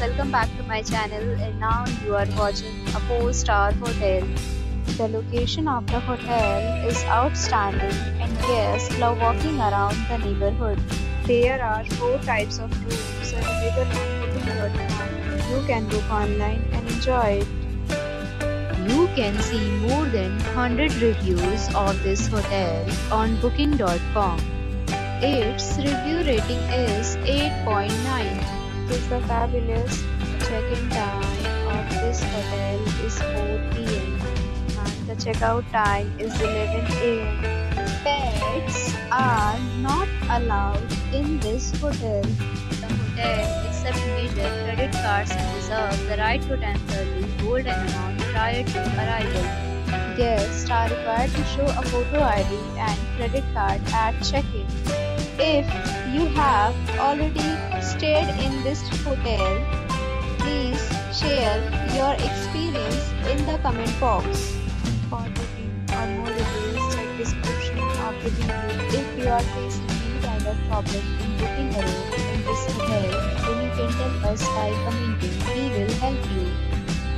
Welcome back to my channel, and now you are watching a 4-star hotel. The location of the hotel is outstanding and guests love walking around the neighborhood. There are 4 types of rooms available on Booking.com. You can book online and enjoy it. You can see more than 100 reviews of this hotel on Booking.com. Its review rating is 8.9. The fabulous check-in time of this hotel is 4 p.m. and the checkout time is 11 a.m. Pets are not allowed in this hotel. The hotel accepts major credit cards and reserves the right to temporarily hold an amount prior to arrival. Guests are required to show a photo ID and credit card at check-in. If you have already stayed in this hotel, please share your experience in the comment box. For booking or more reviews, check description of the review. If you are facing any kind of problem in booking a room in this hotel, then you can tell us by commenting. We will help you.